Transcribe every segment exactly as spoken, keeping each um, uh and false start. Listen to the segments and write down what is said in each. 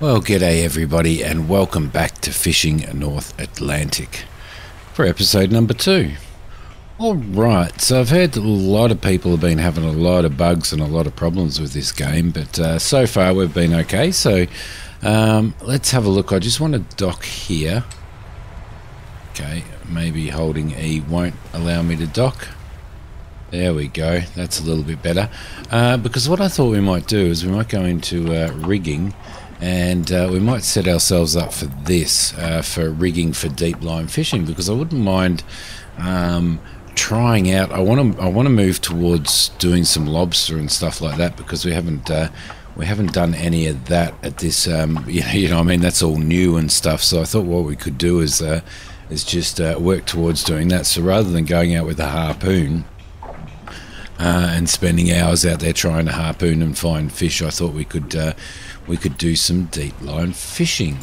Well, g'day everybody, and welcome back to Fishing North Atlantic for episode number two. Alright, so I've heard that a lot of people have been having a lot of bugs and a lot of problems with this game, but uh, so far we've been okay. So um, let's have a look. I just want to dock here. Okay, maybe holding E won't allow me to dock. There we go, that's a little bit better. Uh, because what I thought we might do is we might go into uh, rigging, and uh, we might set ourselves up for this, uh, for rigging for deep line fishing, because I wouldn't mind um, trying out. I want to I want to move towards doing some lobster and stuff like that, because we haven't uh, we haven't done any of that at this um, you know, you know I mean, that's all new and stuff. So I thought what we could do is uh, is just uh, work towards doing that. So rather than going out with a harpoon Uh, and spending hours out there trying to harpoon and find fish, I thought we could uh, we could do some deep line fishing.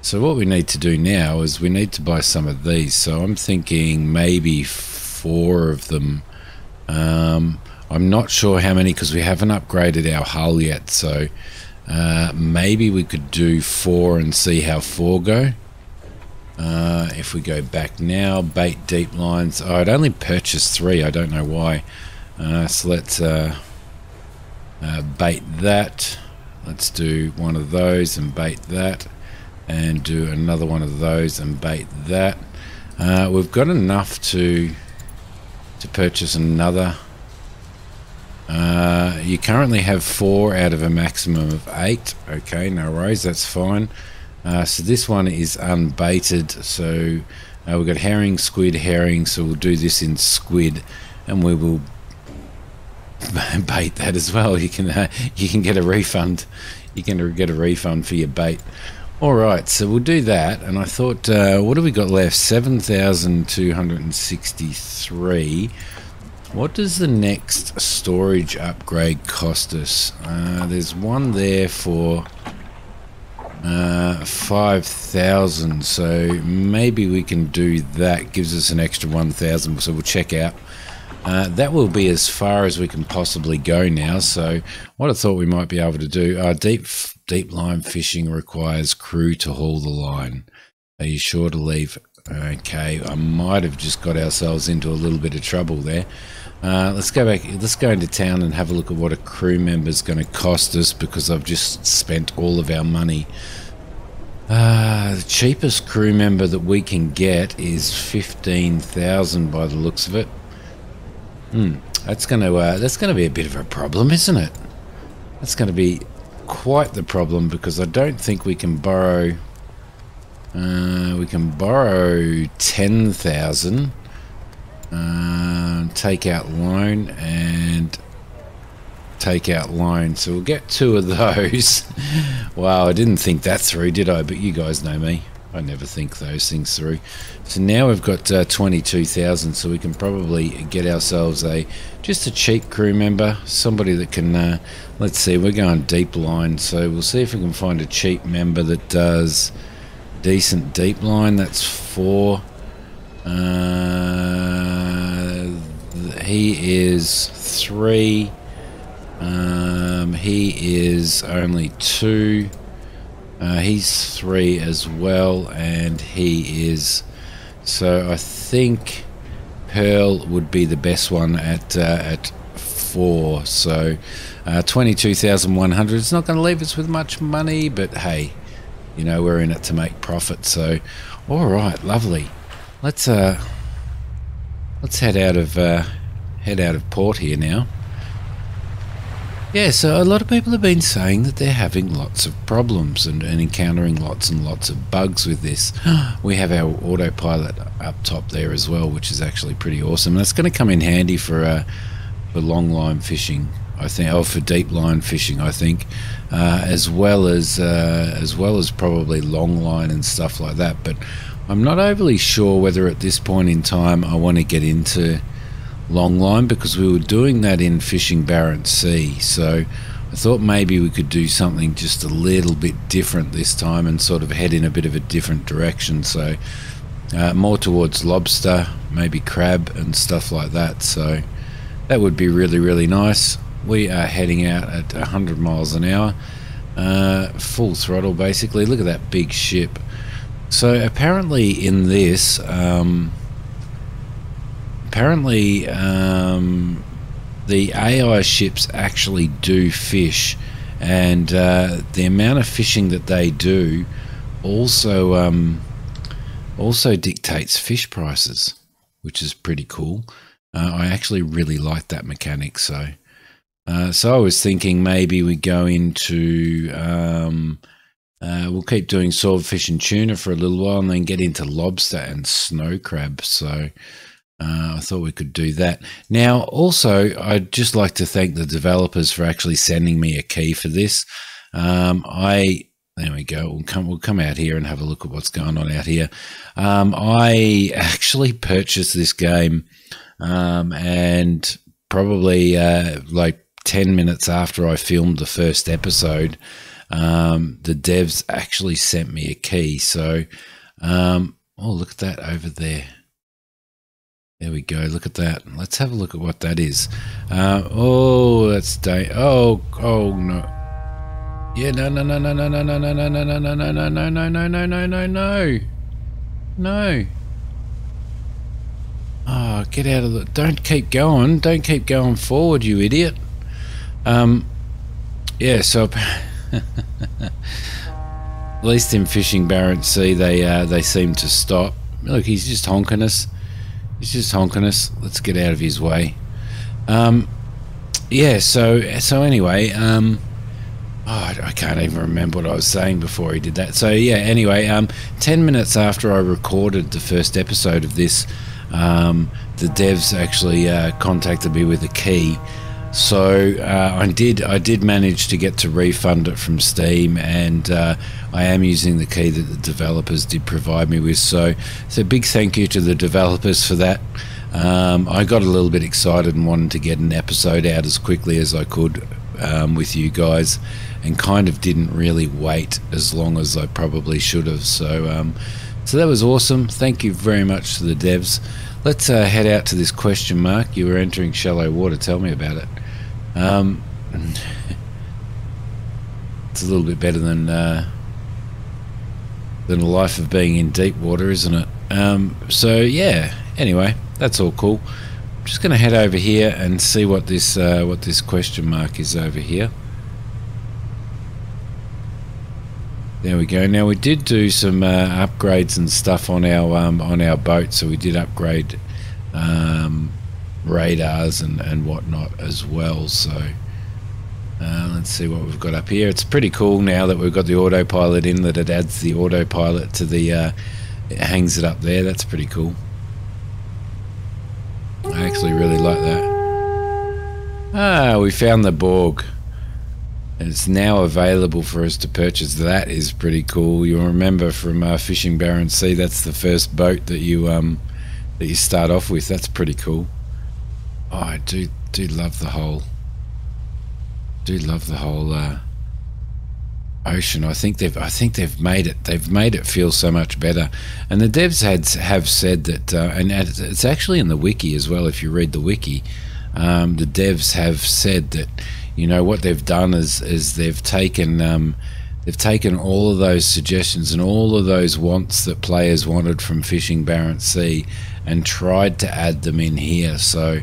So what we need to do now is we need to buy some of these. So I'm thinking maybe four of them. Um, I'm not sure how many, because we haven't upgraded our hull yet. So uh, maybe we could do four and see how four go. Uh, if we go back now, bait deep lines. Oh, I'd only purchased three. I don't know why. Uh, so let's uh, uh, bait that. Let's do one of those and bait that, and do another one of those and bait that. Uh, we've got enough to to purchase another. Uh, you currently have four out of a maximum of eight. Okay, no worries, that's fine. Uh, so this one is unbaited. So uh, we've got herring, squid, herring. So we'll do this in squid, and we will bait that as well. You can uh, you can get a refund. You can get a refund for your bait. All right, so we'll do that. And I thought, uh, what have we got left? seven thousand two hundred sixty-three. What does the next storage upgrade cost us? Uh, there's one there for uh, five thousand. So maybe we can do that. Gives us an extra one thousand. So we'll check out. Uh, that will be as far as we can possibly go now. So what I thought we might be able to do, uh, deep deep line fishing requires crew to haul the line. Are you sure to leave? Okay, I might have just got ourselves into a little bit of trouble there. Uh, let's go back, let's go into town and have a look at what a crew member is going to cost us, because I've just spent all of our money. Uh, the cheapest crew member that we can get is fifteen thousand by the looks of it. Hmm, that's going to uh, that's going to be a bit of a problem, isn't it? That's going to be quite the problem, because I don't think we can borrow. Uh, we can borrow ten thousand, uh, take out loan and take out loan. So we'll get two of those. Wow, I didn't think that through, did I? But you guys know me. I never think those things through. So now we've got uh, twenty-two thousand, so we can probably get ourselves a just a cheap crew member, somebody that can uh, let's see, we're going deep line, so we'll see if we can find a cheap member that does decent deep line. That's four. Uh, he is three. Um, he is only two. Uh, he's three as well, and he is. So I think Pearl would be the best one at uh, at four. So uh, twenty-two thousand one hundred. It's not going to leave us with much money, but hey, you know, we're in it to make profit. So all right, lovely. Let's uh let's head out of uh, head out of port here now. Yeah, so a lot of people have been saying that they're having lots of problems and, and encountering lots and lots of bugs with this. We have our autopilot up top there as well, which is actually pretty awesome. That's going to come in handy for uh, for long line fishing, I think, or for deep line fishing, I think, uh, as well as uh, as well as probably long line and stuff like that. But I'm not overly sure whether at this point in time I want to get into long line, because we were doing that in Fishing Barents Sea, so I thought maybe we could do something just a little bit different this time and sort of head in a bit of a different direction. So uh, more towards lobster, maybe crab and stuff like that. So that would be really, really nice. We are heading out at one hundred miles an hour. uh, full throttle basically. Look at that big ship. So apparently in this, um, apparently um, the A I ships actually do fish, and uh, the amount of fishing that they do also um, also dictates fish prices, which is pretty cool. Uh, I actually really like that mechanic. So, uh, so I was thinking maybe we go into um, uh, we'll keep doing swordfish and tuna for a little while, and then get into lobster and snow crab. So. Uh, I thought we could do that. Now, also, I'd just like to thank the developers for actually sending me a key for this. Um, I there we go. We'll come. We'll come out here and have a look at what's going on out here. Um, I actually purchased this game, um, and probably uh, like ten minutes after I filmed the first episode, um, the devs actually sent me a key. So, um, oh, look at that over there. There we go. Look at that. Let's have a look at what that is. Uh, oh, that's day. Oh, oh no. Yeah, no, no, no, no, no, no, no, no, no, no, no, no, no, no, no, no, no, no, no, no, no, no. Ah, get out of the. Don't keep going. Don't keep going forward, you idiot. Um, yeah. So, at least in Fishing Barents Sea, they uh, they seem to stop. Look, he's just honking us. He's just honking us. Let's get out of his way. Um, yeah, so so anyway, um, oh, I can't even remember what I was saying before he did that. So yeah, anyway, um, ten minutes after I recorded the first episode of this, um, the devs actually uh, contacted me with a key. So uh, I did I did manage to get to refund it from Steam, and uh, I am using the key that the developers did provide me with. So so big thank you to the developers for that. Um, I got a little bit excited and wanted to get an episode out as quickly as I could um, with you guys, and kind of didn't really wait as long as I probably should have. So um, so that was awesome. Thank you very much to the devs. Let's uh, head out to this question mark. You were entering shallow water. Tell me about it. Um, it's a little bit better than uh, than a life of being in deep water, isn't it? Um, so yeah. Anyway, that's all cool. I'm just going to head over here and see what this uh, what this question mark is over here. There we go. Now we did do some uh, upgrades and stuff on our um, on our boat, so we did upgrade. Um, radars and, and whatnot as well. So uh, let's see what we've got up here. It's pretty cool now that we've got the autopilot in, that it adds the autopilot to the uh, it hangs it up there. That's pretty cool. I actually really like that. Ah, we found the Borg. It's now available for us to purchase. That is pretty cool. You'll remember from uh, Fishing Barents Sea, that's the first boat that you um, that you start off with. That's pretty cool. Oh, I do do love the whole do love the whole uh, ocean. I think they've I think they've made it they've made it feel so much better. And the devs had have said that, uh, and it's actually in the wiki as well. If you read the wiki, um, the devs have said that, you know, what they've done is is they've taken um, they've taken all of those suggestions and all of those wants that players wanted from Fishing Barents Sea, and tried to add them in here. So.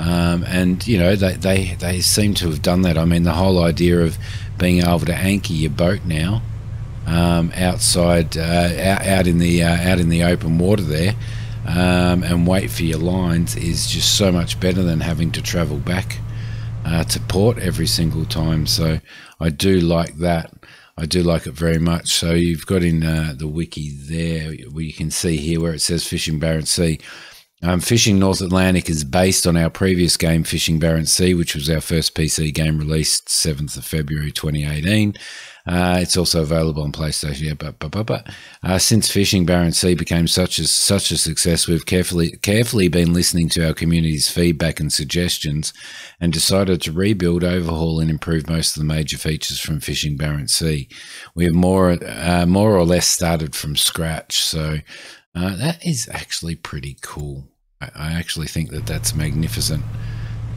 Um, and, you know, they, they, they seem to have done that. I mean, the whole idea of being able to anchor your boat now um, outside, uh, out, out, in the, uh, out in the open water there um, and wait for your lines is just so much better than having to travel back uh, to port every single time. So I do like that. I do like it very much. So you've got in uh, the wiki there, where you can see here where it says Fishing Barents Sea. Um, Fishing North Atlantic is based on our previous game, Fishing Barents Sea, which was our first P C game released seventh of February twenty eighteen. Uh, it's also available on PlayStation. Yeah, but, but, but, but. Uh, since Fishing Barents Sea became such a, such a success, we've carefully, carefully been listening to our community's feedback and suggestions, and decided to rebuild, overhaul, and improve most of the major features from Fishing Barents Sea. We have more, uh, more or less started from scratch, so... Uh, that is actually pretty cool. I, I actually think that that's magnificent.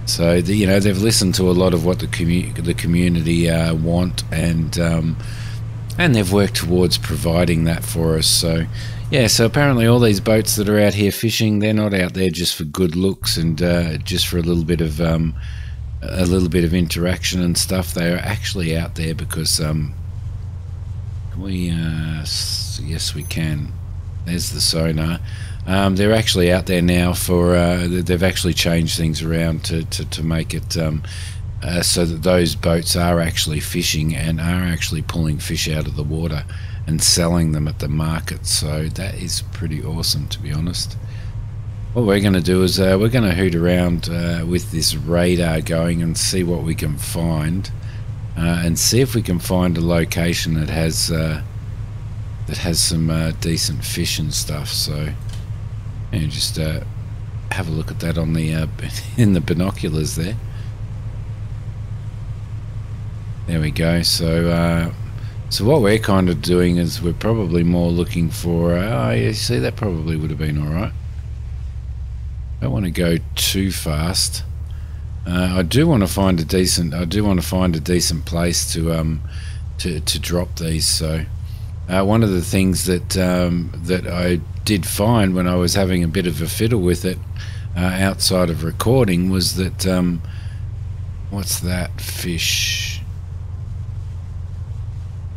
So, the, you know, they've listened to a lot of what the, commu the community uh, want, and um, and they've worked towards providing that for us. So, yeah, so apparently all these boats that are out here fishing, they're not out there just for good looks and uh, just for a little bit of um, a little bit of interaction and stuff. They are actually out there because um, we, uh, yes, we can. There's the sonar. Um, they're actually out there now for, uh, they've actually changed things around to, to, to make it um, uh, so that those boats are actually fishing and are actually pulling fish out of the water and selling them at the market. So that is pretty awesome, to be honest. What we're going to do is uh, we're going to hoot around uh, with this radar going and see what we can find, uh, and see if we can find a location that has uh, that has some uh, decent fish and stuff. So, and just uh, have a look at that on the uh, in the binoculars there. There we go. So. Uh, So what we're kind of doing is we're probably more looking for... Uh, oh, you see, that probably would have been all right. Don't want to go too fast. Uh, I do want to find a decent. I do want to find a decent place to um to to drop these. So uh, one of the things that um, that I did find when I was having a bit of a fiddle with it uh, outside of recording was that um, what's that fish?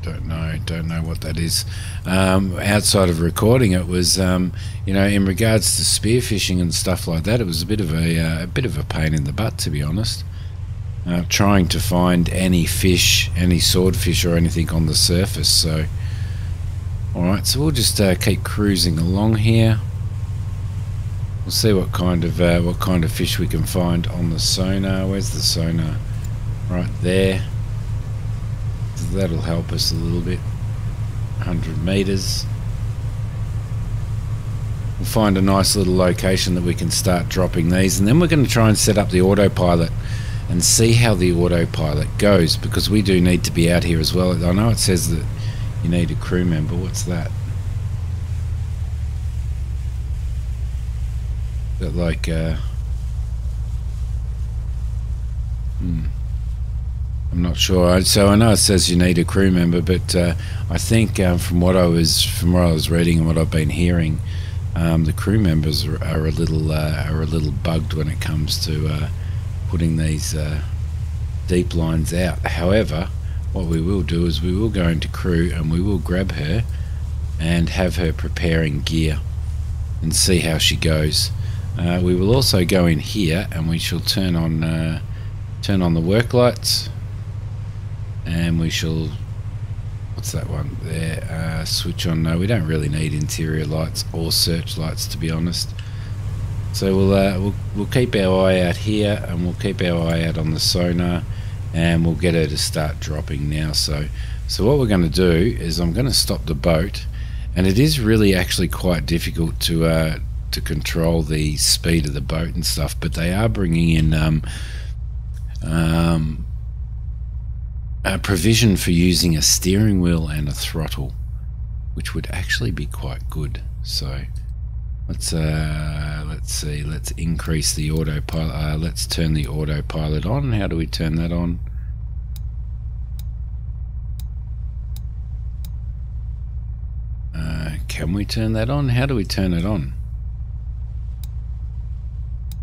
Don't know, don't know what that is. Um, outside of recording, it was, um, you know, in regards to spearfishing and stuff like that, it was a bit of a, uh, a bit of a pain in the butt, to be honest. Uh, trying to find any fish, any swordfish or anything on the surface. So, all right, so we'll just uh, keep cruising along here. We'll see what kind of uh, what kind of fish we can find on the sonar. Where's the sonar? Right there. That'll help us a little bit. one hundred meters. We'll find a nice little location that we can start dropping these, and then we're going to try and set up the autopilot and see how the autopilot goes, because we do need to be out here as well. I know it says that you need a crew member. What's that? Is that like uh hmm I'm not sure. So I know it says you need a crew member, but uh, I think um, from what I was from what I was reading and what I've been hearing, um, the crew members are, are a little uh, are a little bugged when it comes to uh, putting these uh, deep lines out. However, what we will do is we will go into crew and we will grab her and have her preparing gear and see how she goes. Uh, we will also go in here and we shall turn on uh, turn on the work lights. And we shall, what's that one there, uh, switch on, no, we don't really need interior lights or searchlights, to be honest. So we'll, uh, we'll, we'll keep our eye out here, and we'll keep our eye out on the sonar, and we'll get her to start dropping now. So, so what we're going to do is I'm going to stop the boat, and it is really actually quite difficult to, uh, to control the speed of the boat and stuff, but they are bringing in, um, um, a provision for using a steering wheel and a throttle, which would actually be quite good. So let's uh, let's see, let's increase the autopilot. Uh, let's turn the autopilot on. How do we turn that on? Uh, can we turn that on? How do we turn it on?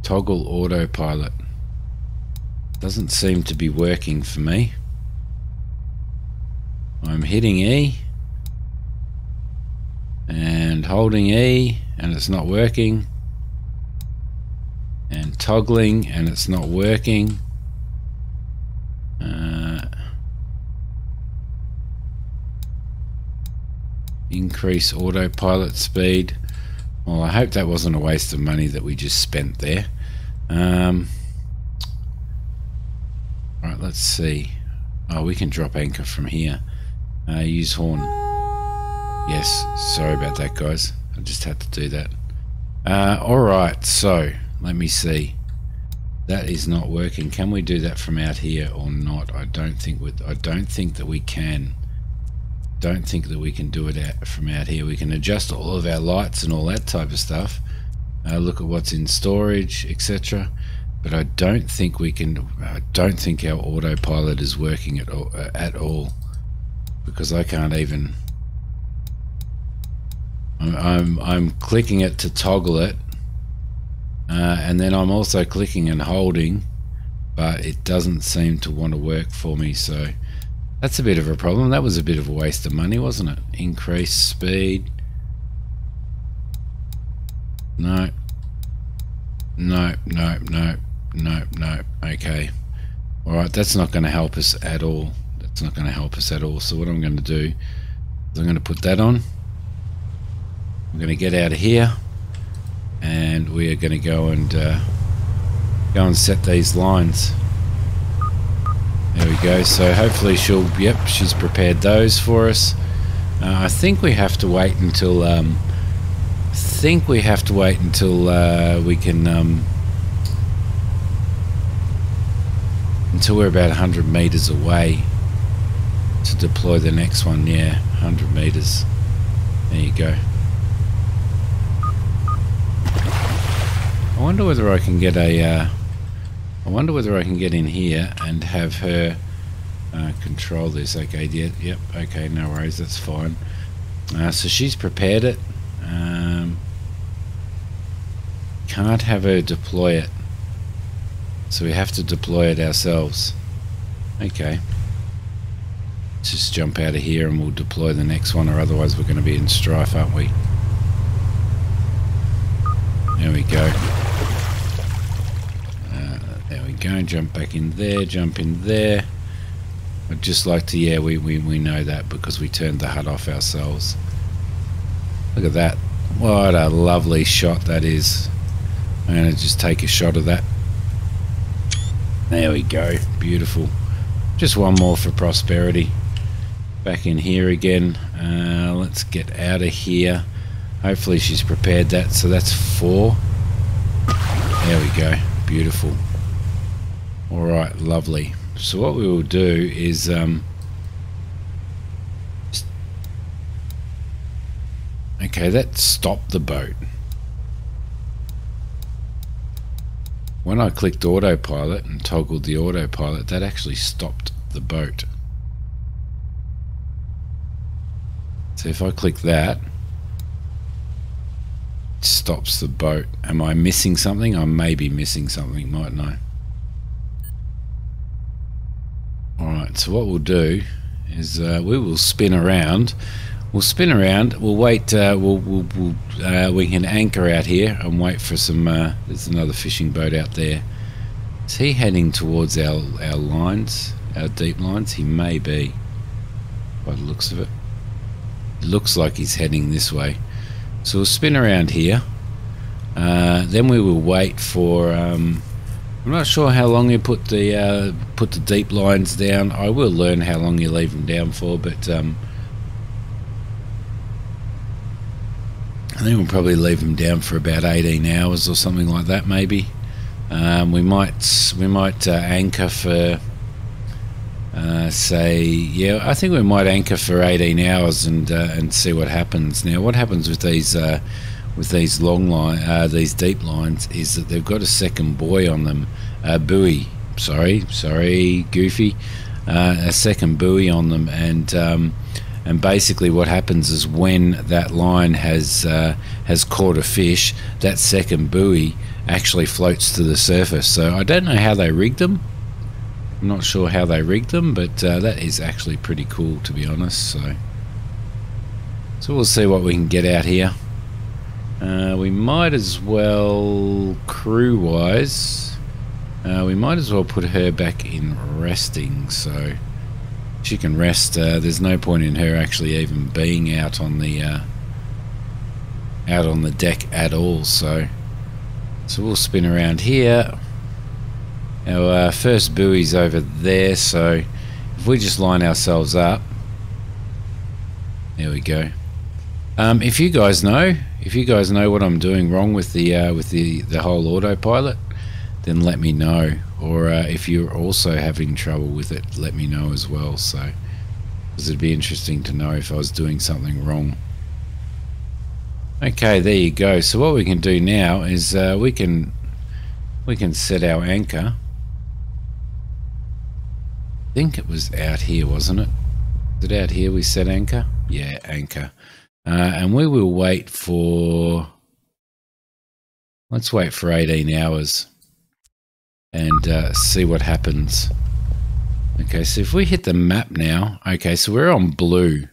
Toggle autopilot. Doesn't seem to be working for me. I'm hitting E and holding E and it's not working, and toggling and it's not working. Uh, increase autopilot speed. Well, I hope that wasn't a waste of money that we just spent there. Um, all right, let's see. Oh, we can drop anchor from here. Uh, use horn. Yes, sorry about that, guys. I just had to do that. Uh, Alright, so let me see. That is not working. Can we do that from out here or not? I don't think with I don't think that we can. Don't think that we can do it out from out here. We can adjust all of our lights and all that type of stuff. Uh, look at what's in storage, et cetera. But I don't think we can. I don't think our autopilot is working at all, uh, at all, because I can't even. I'm I'm, I'm clicking it to toggle it, uh, and then I'm also clicking and holding, but it doesn't seem to want to work for me. So that's a bit of a problem. That was a bit of a waste of money, wasn't it? Increase speed. No. No. No. No. No, no, okay. Alright, that's not going to help us at all. That's not going to help us at all. So what I'm going to do is I'm going to put that on. I'm going to get out of here. And we are going to go and uh, go and set these lines. There we go. So hopefully she'll, yep, she's prepared those for us. Uh, I think we have to wait until, um, I think we have to wait until uh, we can, um, until we're about one hundred meters away to deploy the next one. Yeah, one hundred meters. There you go. I wonder whether I can get a, uh, I wonder whether I can get in here and have her uh, control this. Okay, yeah, yep, okay, no worries, that's fine. Uh, so she's prepared it. Um, can't have her deploy it. So we have to deploy it ourselves. Okay. Let's just jump out of here and we'll deploy the next one, or otherwise we're going to be in strife, aren't we? There we go. Uh, there we go. Jump back in there. Jump in there. I'd just like to... Yeah, we, we, we know that because we turned the H U D off ourselves. Look at that. What a lovely shot that is. I'm going to just take a shot of that. There we go. Beautiful. Just one more for prosperity. Back in here again. Uh, let's get out of here. Hopefully she's prepared that. So that's four. There we go. Beautiful. All right. Lovely. So what we will do is... Um, Okay, that stopped the boat. When I clicked autopilot and toggled the autopilot, that actually stopped the boat. So if I click that, it stops the boat. Am I missing something? I may be missing something, mightn't I? Alright, so what we'll do is uh, we will spin around. We'll spin around. We'll wait. Uh, we'll, we'll, we'll, uh, we can anchor out here and wait for some. Uh, there's another fishing boat out there. Is he heading towards our our lines, our deep lines? He may be. By the looks of it, it looks like he's heading this way. So we'll spin around here. Uh, then we will wait for. Um, I'm not sure how long you put the uh, put the deep lines down. I will learn how long you leave them down for, but. Um, I think we'll probably leave them down for about eighteen hours or something like that, maybe. Um, we might we might uh, anchor for, uh, say, yeah, I think we might anchor for eighteen hours and uh, and see what happens. Now, what happens with these uh, with these long line, uh, these deep lines, is that they've got a second buoy on them, a buoy. Sorry, sorry, Goofy, uh, a second buoy on them, and. Um, And basically what happens is when that line has uh, has caught a fish, that second buoy actually floats to the surface. So I don't know how they rigged them. I'm not sure how they rigged them, but uh, that is actually pretty cool, to be honest. So, so we'll see what we can get out here. Uh, we might as well, crew-wise, uh, we might as well put her back in resting, so... She can rest. Uh, there's no point in her actually even being out on the uh, out on the deck at all. So, so we'll spin around here. Our uh, first buoy's over there. So, if we just line ourselves up, there we go. Um, if you guys know, if you guys know what I'm doing wrong with the uh, with the the whole autopilot, then let me know. Or uh, if you're also having trouble with it, let me know as well. So, because it'd be interesting to know if I was doing something wrong. Okay, there you go. So what we can do now is uh, we can We can set our anchor. I think it was out here, wasn't it? Is it out here we set anchor? Yeah, anchor. Uh, and we will wait for... Let's wait for eighteen hours and uh, see what happens. Okay, so if we hit the map now... Okay, so we're on blue.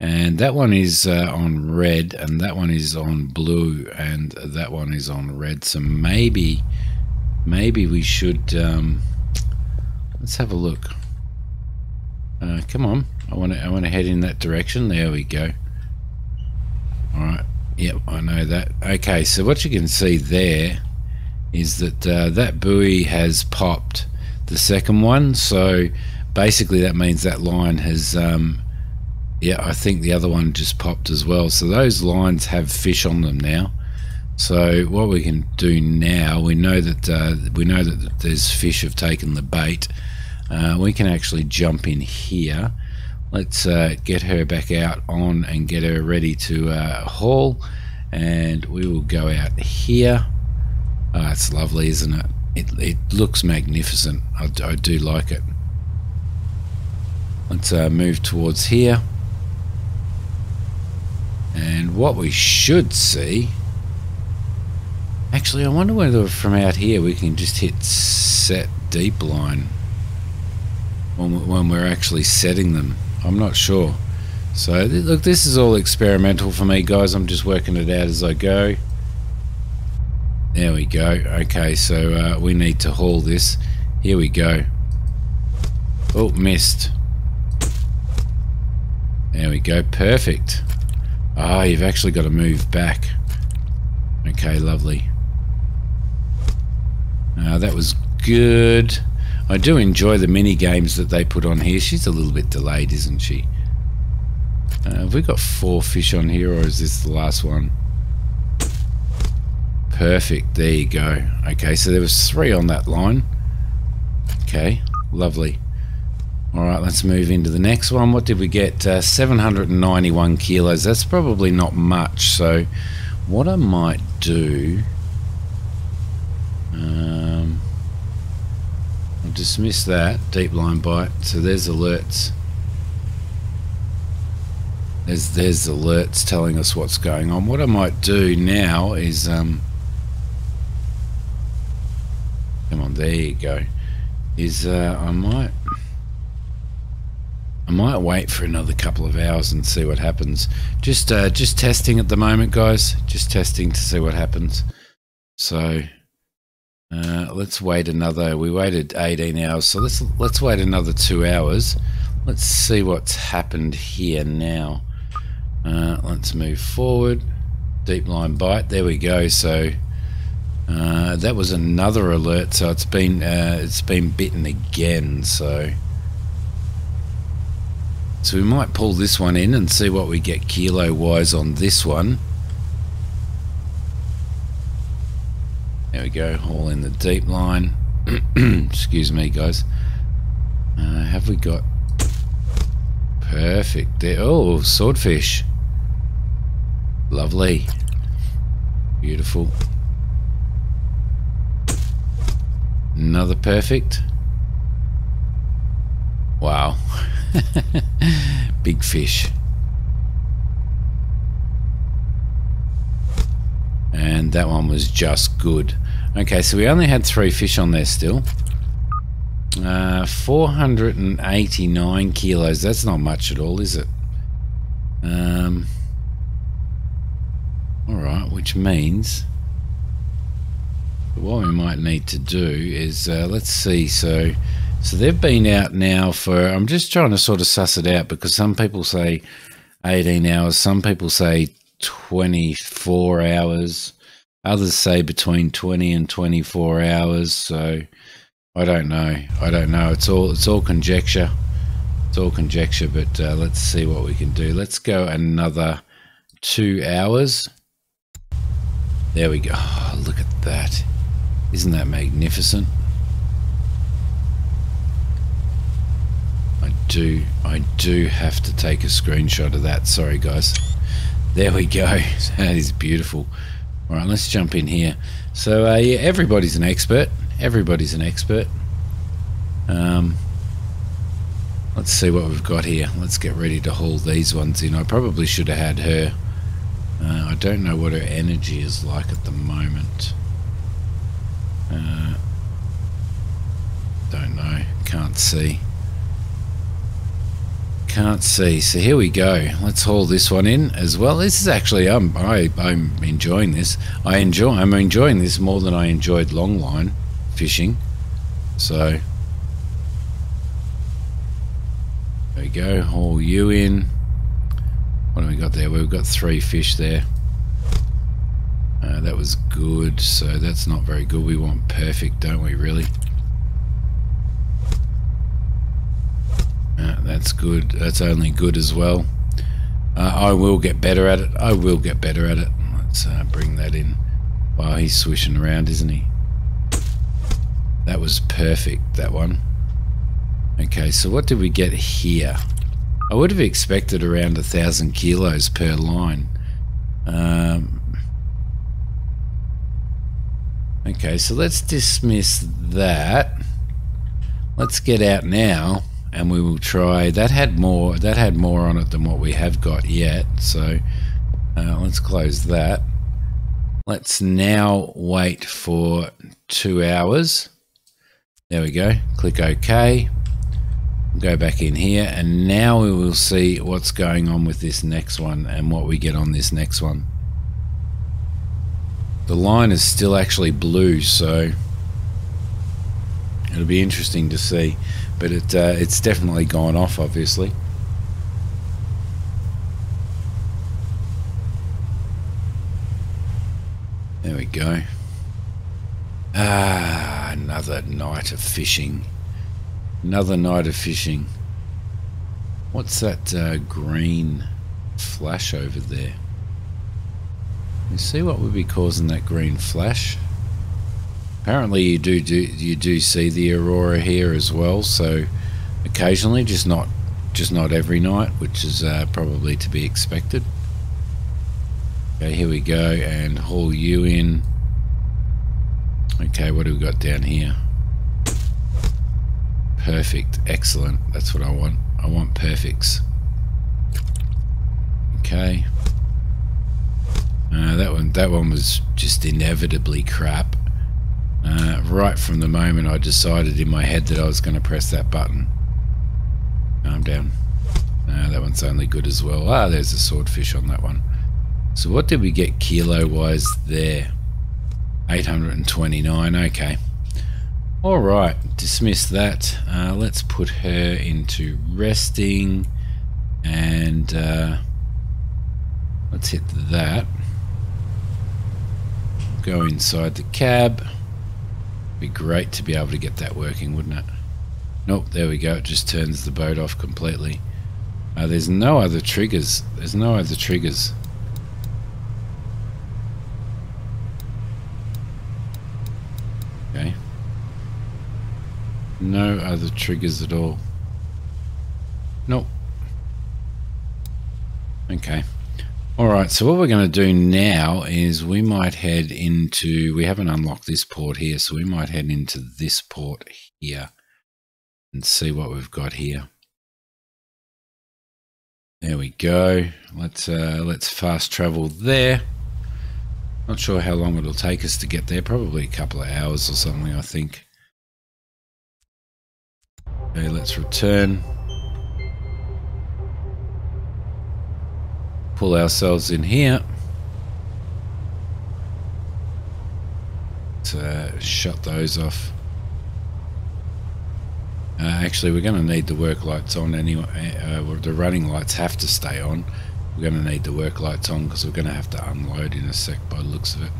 And that one is uh, on red, and that one is on blue, and that one is on red. So maybe, maybe we should... Um, let's have a look. Uh, come on, I want to. I want to head in that direction. There we go. All right. Yep, I know that. Okay, so what you can see there is that uh, that buoy has popped the second one. So basically, that means that line has. Um, yeah, I think the other one just popped as well. So those lines have fish on them now. So what we can do now, we know that uh, we know that there's fish have taken the bait. Uh, we can actually jump in here. Let's uh, get her back out on and get her ready to uh, haul. And we will go out here. Oh, it's lovely, isn't it? It, it looks magnificent. I, I do like it. Let's uh, move towards here. And what we should see... Actually, I wonder whether from out here we can just hit set deep line when we're actually setting them. I'm not sure. So look, this is all experimental for me, guys. I'm just working it out as I go. There we go. Okay, so uh, we need to haul this. Here we go. Oh, missed. There we go. Perfect. Ah, you've actually got to move back. Okay, lovely. Uh, that was good. I do enjoy the mini games that they put on here. She's a little bit delayed, isn't she? Uh, have we got four fish on here, or is this the last one? Perfect. There you go. Okay, so there was three on that line. Okay, lovely. All right, let's move into the next one. What did we get? Uh, seven hundred ninety-one kilos. That's probably not much. So, what I might do. Um. Dismiss that deep line bite. So there's alerts. There's there's alerts telling us what's going on. What I might do now is um. Come on, there you go. Is uh, I might I might wait for another couple of hours and see what happens. Just uh, just testing at the moment, guys. Just testing to see what happens. So. Uh, let's wait another. We waited eighteen hours, so let's let's wait another two hours. Let's see what's happened here now. Uh, let's move forward. Deep line bite. There we go. So uh, that was another alert. So it's been uh, it's been bitten again. So so we might pull this one in and see what we get kilo wise on this one. There we go, haul in the deep line. Excuse me, guys. Uh, have we got... Perfect. There. Oh, swordfish. Lovely. Beautiful. Another perfect. Wow. Big fish. And that one was just good. Okay, so we only had three fish on there still. Uh, four hundred eighty-nine kilos. That's not much at all, is it? Um, all right, which means what we might need to do is uh, let's see. So, so they've been out now for. I'm just trying to sort of suss it out because some people say eighteen hours. Some people say twenty-four hours. Others say between twenty and twenty-four hours, so I don't know. I don't know. It's all it's all conjecture. It's all conjecture, but uh, let's see what we can do. Let's go another two hours. There we go. Oh, look at that. Isn't that magnificent? I do. I do have to take a screenshot of that. Sorry, guys. There we go. That is beautiful. All right, let's jump in here. So uh, yeah, everybody's an expert. Everybody's an expert. Um, let's see what we've got here. Let's get ready to haul these ones in. I probably should have had her. Uh, I don't know what her energy is like at the moment. Uh, don't know. Can't see. Can't see. So here we go. Let's haul this one in as well. This is actually um I I'm enjoying this. I enjoy I'm enjoying this more than I enjoyed longline fishing. So there we go. Haul you in. What have we got there? We've got three fish there. Uh, that was good. So that's not very good. We want perfect, don't we? Really. Uh, that's good. That's only good as well. Uh, I will get better at it. I will get better at it. Let's uh, bring that in. Wow, he's swishing around, isn't he? That was perfect, that one. Okay, so what did we get here? I would have expected around a thousand kilos per line. Um, okay, so let's dismiss that. Let's get out now. And we will try. That had more. That had more on it than what we have got yet. So uh, let's close that. Let's now wait for two hours. There we go. Click OK. Go back in here, and now we will see what's going on with this next one and what we get on this next one. The line is still actually blue, so it'll be interesting to see. But it, uh, it's definitely gone off, obviously. There we go. Ah, another night of fishing. Another night of fishing. What's that uh, green flash over there? You see what would be causing that green flash? Apparently you do, do you do see the aurora here as well, so occasionally, just not just not every night, which is uh, probably to be expected. Okay, here we go, and haul you in. Okay, what do we got down here? Perfect, excellent. That's what I want. I want perfects. Okay. Uh, that one that one was just inevitably crap. Uh, right from the moment I decided in my head that I was going to press that button. Arm down. No, that one's only good as well. Ah, there's a swordfish on that one. So what did we get kilo-wise there? eight hundred twenty-nine, okay. Alright, dismiss that. Uh, let's put her into resting. And uh, let's hit that. Go inside the cab. Be great to be able to get that working, wouldn't it? Nope, there we go. It just turns the boat off completely. Uh, there's no other triggers. There's no other triggers. Okay. No other triggers at all. Nope. Okay. Alright, so what we're going to do now is we might head into, we haven't unlocked this port here, so we might head into this port here and see what we've got here. There we go. Let's, uh, let's fast travel there. Not sure how long it'll take us to get there, probably a couple of hours or something, I think. Okay, let's return. Pull ourselves in here. Let's uh, shut those off. Uh, actually, we're going to need the work lights on anyway. Uh, the running lights have to stay on. We're going to need the work lights on because we're going to have to unload in a sec by the looks of it.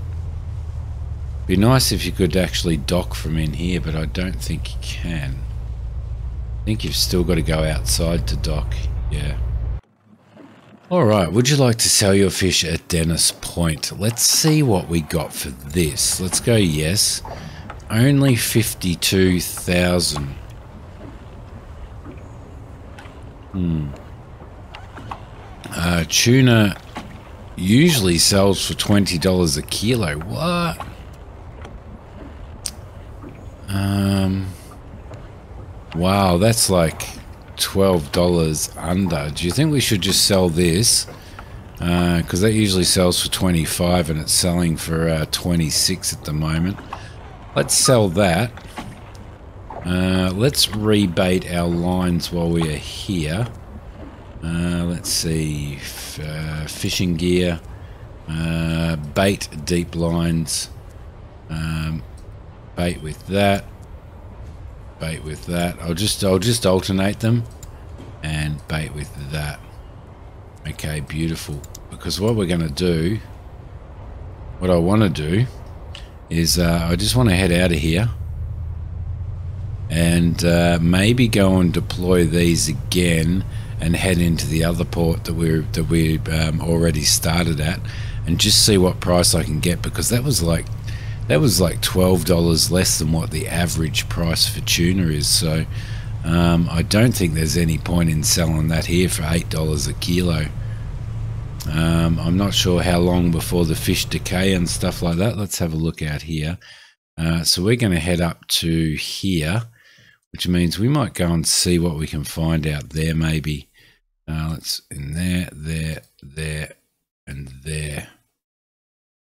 Be nice if you could actually dock from in here, but I don't think you can. I think you've still got to go outside to dock. Yeah. Alright, would you like to sell your fish at Dennis Point? Let's see what we got for this. Let's go yes. Only fifty-two thousand. Hmm. Uh, tuna usually sells for twenty dollars a kilo. What? Um, wow, that's like twelve dollars under. Do you think we should just sell this? Because uh, that usually sells for twenty-five dollars and it's selling for uh, twenty-six dollars at the moment. Let's sell that. Uh, let's rebait our lines while we are here. Uh, let's see, F uh, fishing gear, uh, bait deep lines, um, bait with that, bait with that. I'll just I'll just alternate them, and bait with that. Okay, beautiful. Because what we're gonna do, what I want to do, is uh, I just want to head out of here. And uh, maybe go and deploy these again and head into the other port that we're that we um, already started at, and just see what price I can get, because that was like that was like twelve dollars less than what the average price for tuna is. So um, I don't think there's any point in selling that here for eight dollars a kilo. Um, I'm not sure how long before the fish decay and stuff like that. Let's have a look out here. Uh, so we're going to head up to here, which means we might go and see what we can find out there maybe. Uh, let's in there, there, there, and there.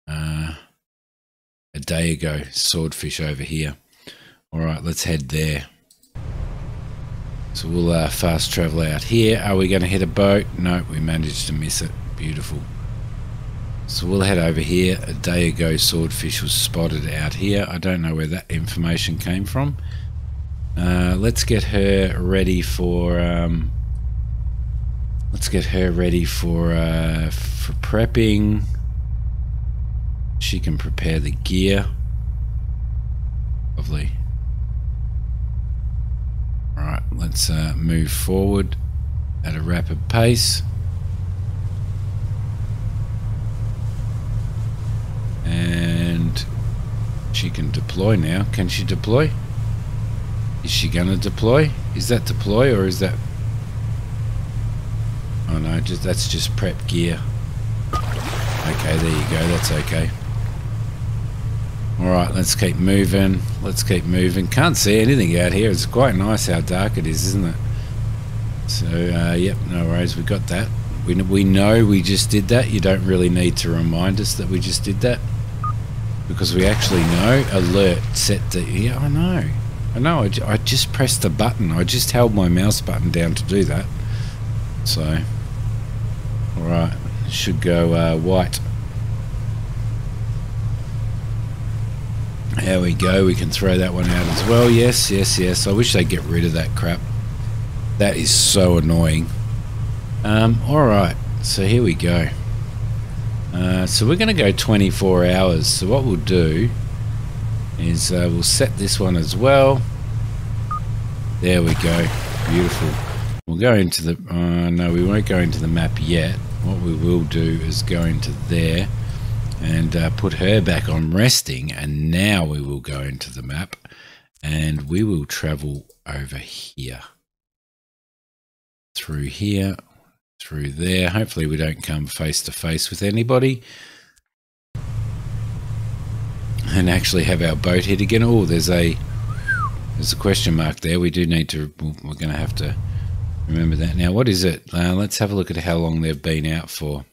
Uh, a day ago, swordfish over here. All right, let's head there. So we'll uh, fast travel out here. Are we going to hit a boat? No, we managed to miss it. Beautiful. So we'll head over here. A day ago, swordfish was spotted out here. I don't know where that information came from. Uh, let's get her ready for um, let's get her ready for uh, for prepping. She can prepare the gear. Lovely. All right, let's uh, move forward at a rapid pace. And she can deploy now. Can she deploy? Is she gonna deploy? Is that deploy or is that? Oh no, just that's just prep gear. Okay, there you go. That's okay. All right, let's keep moving. Let's keep moving. Can't see anything out here. It's quite nice how dark it is, isn't it? So uh, yep, no worries. We got that. We we know we just did that. You don't really need to remind us that we just did that, because we actually know. Alert set to. Yeah, I know. I know, I, I just pressed the button. I just held my mouse button down to do that. So, alright, should go uh, white. There we go, we can throw that one out as well. Yes, yes, yes. I wish they'd get rid of that crap. That is so annoying. Um, alright, so here we go. Uh, so we're going to go twenty-four hours. So what we'll do is uh, we'll set this one as well. There we go, beautiful. We'll go into the, uh, no, we won't go into the map yet. What we will do is go into there and uh, put her back on resting, and now we will go into the map and we will travel over here, through here, through there. Hopefully we don't come face to face with anybody and actually have our boat hit again. Oh, there's a there's a question mark there. We do need to, we're going to have to remember that. Now, what is it? Uh, let's have a look at how long they've been out for.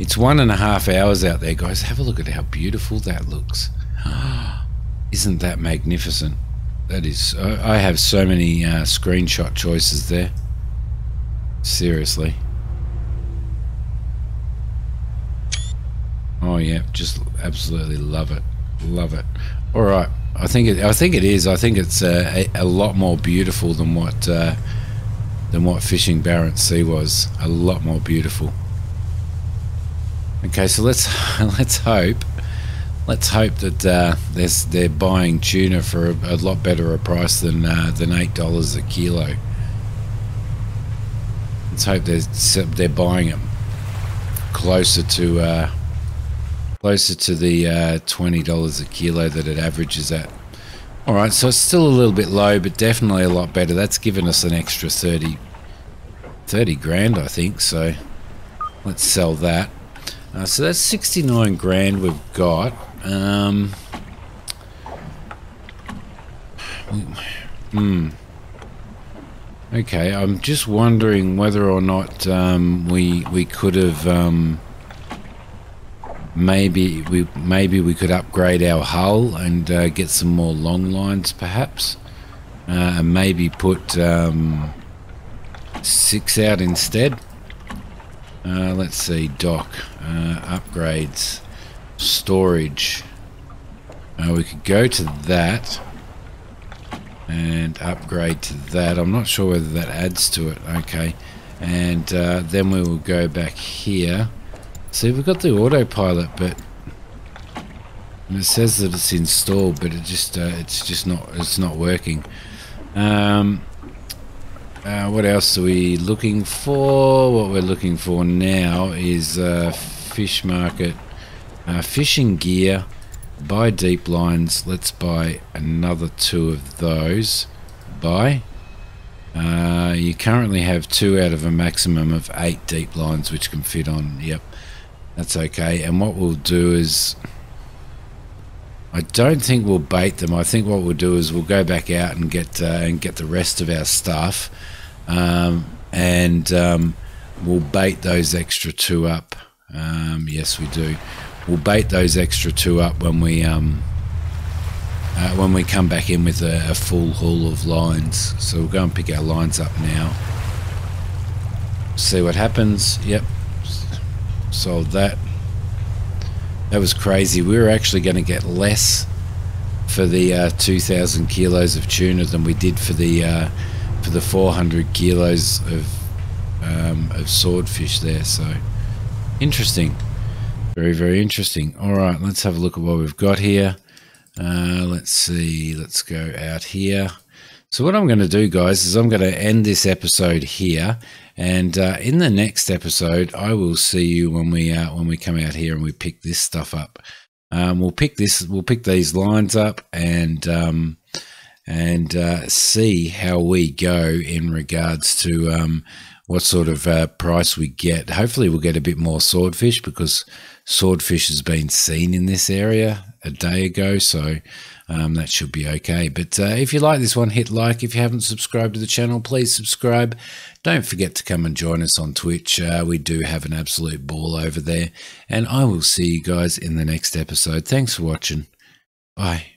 It's one and a half hours out there, guys. Have a look at how beautiful that looks. Isn't that magnificent? That is, I have so many uh, screenshot choices there. Seriously. Oh yeah, just absolutely love it, love it. All right, I think it. I think it is. I think it's uh, a, a lot more beautiful than what uh, than what Fishing Barents Sea was. A lot more beautiful. Okay, so let's let's hope, let's hope that uh, they're they're buying tuna for a, a lot better a price than uh, than eight dollars a kilo. Let's hope they're they're buying them closer to. Uh, Closer to the uh, twenty dollars a kilo that it averages at. All right, so it's still a little bit low, but definitely a lot better. That's given us an extra thirty grand, I think. So Let's sell that. Uh, so that's sixty-nine grand we've got. Um, hmm. Okay, I'm just wondering whether or not um, we we could have um, maybe we maybe we could upgrade our hull and uh, get some more long lines, perhaps, uh, and maybe put um, six out instead. Uh, let's see, dock, uh, upgrades, storage. Uh, we could go to that and upgrade to that. I'm not sure whether that adds to it. Okay, and uh, then we will go back here. See, we've got the autopilot, but it says that it's installed, but it just uh, it's just not it's not working. Um, Uh, what else are we looking for? What we're looking for now is uh, fish market, uh, fishing gear, buy deep lines. Let's buy another two of those. Buy. Uh, you currently have two out of a maximum of eight deep lines which can fit on. Yep, that's okay. And what we'll do is, I don't think we'll bait them. I think what we'll do is we'll go back out and get uh, and get the rest of our stuff. Um, and um, we'll bait those extra two up. Um, yes, we do. We'll bait those extra two up when we um, uh, when we come back in with a, a full haul of lines. So we'll go and pick our lines up now. See what happens. Yep, sold that. That was crazy. We were actually going to get less for the uh, two thousand kilos of tuna than we did for the. Uh, For the four hundred kilos of um, of swordfish there, so interesting, very very interesting. All right, let's have a look at what we've got here. Uh, let's see, let's go out here. So what I'm going to do, guys, is I'm going to end this episode here, and uh, in the next episode, I will see you when we uh, when we come out here and we pick this stuff up. Um, we'll pick this, we'll pick these lines up, and. Um, and uh, see how we go in regards to um, what sort of uh, price we get. Hopefully we'll get a bit more swordfish, because swordfish has been seen in this area a day ago, so um, that should be okay. But uh, if you like this one, hit like. If you haven't subscribed to the channel, please subscribe. Don't forget to come and join us on Twitch. Uh, we do have an absolute ball over there, and I will see you guys in the next episode. Thanks for watching. Bye.